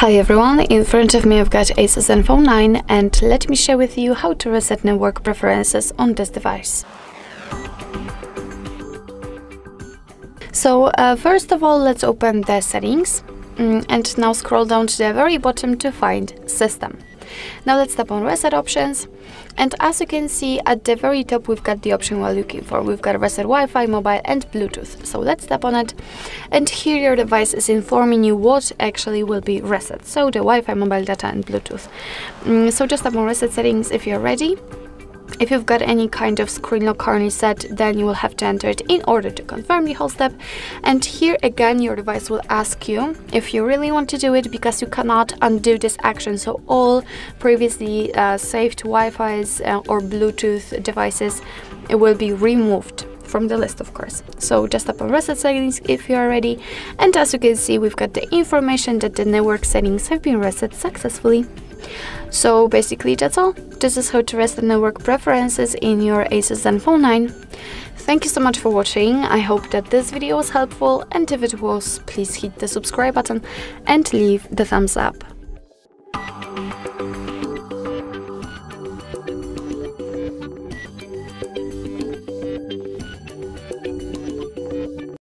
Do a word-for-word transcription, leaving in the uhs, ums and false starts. Hi everyone, in front of me I've got ASUS Zenfone nine and let me share with you how to reset network preferences on this device. So uh, first of all, let's open the settings mm, and now scroll down to the very bottom to find system. Now let's tap on reset options, and as you can see at the very top we've got the option we're looking for. We've got reset Wi-Fi, mobile and Bluetooth. So let's tap on it, and here your device is informing you what actually will be reset. So the Wi-Fi, mobile data and Bluetooth. Mm, so just tap on reset settings if you're ready. If you've got any kind of screen lock currently set, then you will have to enter it in order to confirm the whole step. And here again your device will ask you if you really want to do it, because you cannot undo this action. So all previously uh, saved Wi-Fi's uh, or Bluetooth devices it will be removed from the list, of course. So just tap on reset settings if you are ready, and as you can see we've got the information that the network settings have been reset successfully. So basically that's all. This is how to reset network preferences in your ASUS Zenfone nine. Thank you so much for watching. I hope that this video was helpful, and if it was, please hit the subscribe button and leave the thumbs up.